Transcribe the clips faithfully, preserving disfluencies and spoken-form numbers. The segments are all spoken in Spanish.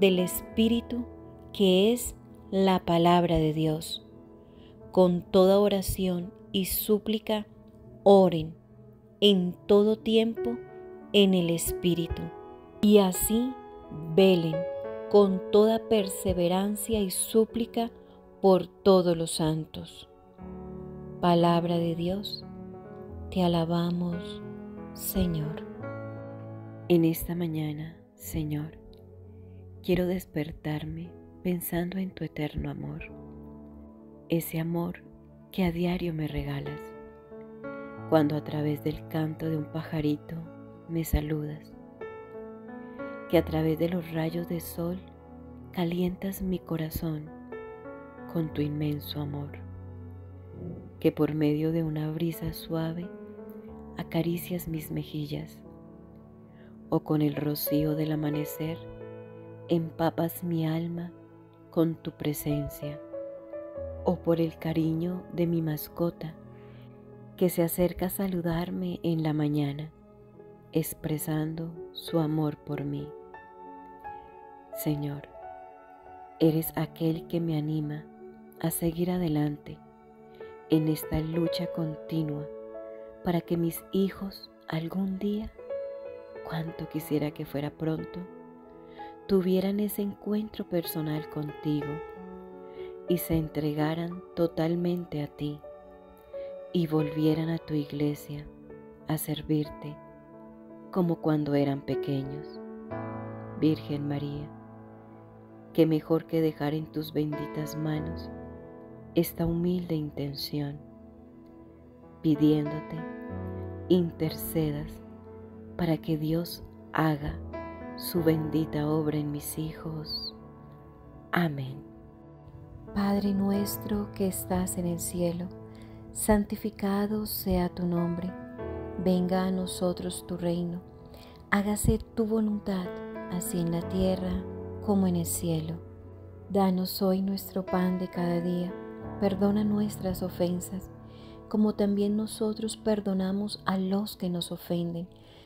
del Espíritu, que es la palabra de Dios. Con toda oración y súplica, oren en todo tiempo en el Espíritu. Y así velen con toda perseverancia y súplica por todos los santos. Palabra de Dios, te alabamos, Señor. En esta mañana, Señor, quiero despertarme pensando en tu eterno amor, ese amor que a diario me regalas, cuando a través del canto de un pajarito me saludas, que a través de los rayos de sol calientas mi corazón con tu inmenso amor, que por medio de una brisa suave acaricias mis mejillas, o con el rocío del amanecer empapas mi alma con tu presencia, o por el cariño de mi mascota que se acerca a saludarme en la mañana, expresando su amor por mí. Señor, eres aquel que me anima a seguir adelante en esta lucha continua para que mis hijos algún día, cuanto quisiera que fuera pronto, tuvieran ese encuentro personal contigo y se entregaran totalmente a ti y volvieran a tu iglesia a servirte como cuando eran pequeños. Virgen María, qué mejor que dejar en tus benditas manos esta humilde intención, pidiéndote intercedas para que Dios haga su bendita obra en mis hijos. Amén. Padre nuestro que estás en el cielo, santificado sea tu nombre. Venga a nosotros tu reino, hágase tu voluntad, así en la tierra como en el cielo. Danos hoy nuestro pan de cada día, perdona nuestras ofensas, como también nosotros perdonamos a los que nos ofenden.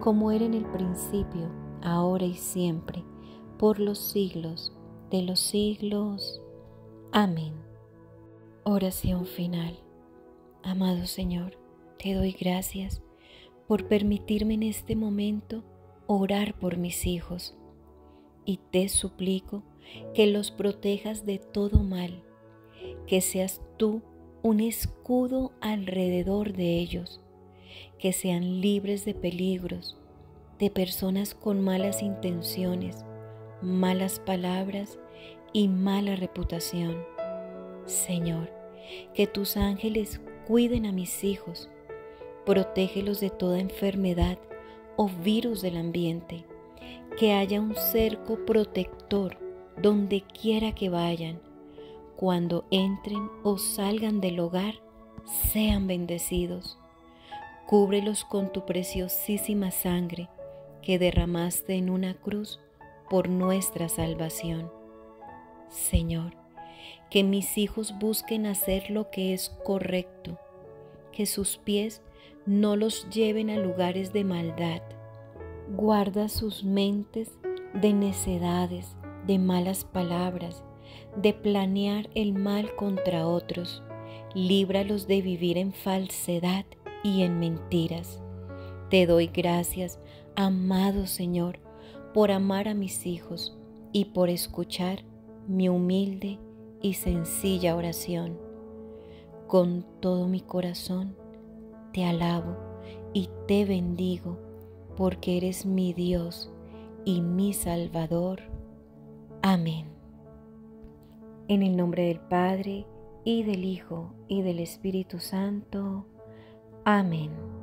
como era en el principio, ahora y siempre, por los siglos de los siglos. Amén. Oración final. Amado Señor, te doy gracias por permitirme en este momento orar por mis hijos, y te suplico que los protejas de todo mal, que seas tú un escudo alrededor de ellos, que sean libres de peligros, de personas con malas intenciones, malas palabras y mala reputación. Señor, que tus ángeles cuiden a mis hijos, protégelos de toda enfermedad o virus del ambiente, que haya un cerco protector donde quiera que vayan. Cuando entren o salgan del hogar, sean bendecidos. Cúbrelos con tu preciosísima sangre que derramaste en una cruz por nuestra salvación. Señor, que mis hijos busquen hacer lo que es correcto, que sus pies no los lleven a lugares de maldad. Guarda sus mentes de necedades, de malas palabras, de planear el mal contra otros. Líbralos de vivir en falsedad y en mentiras. Te doy gracias, amado Señor, por amar a mis hijos y por escuchar mi humilde y sencilla oración. Con todo mi corazón te alabo y te bendigo, porque eres mi Dios y mi Salvador. Amén. En el nombre del Padre, y del Hijo, y del Espíritu Santo. Amén.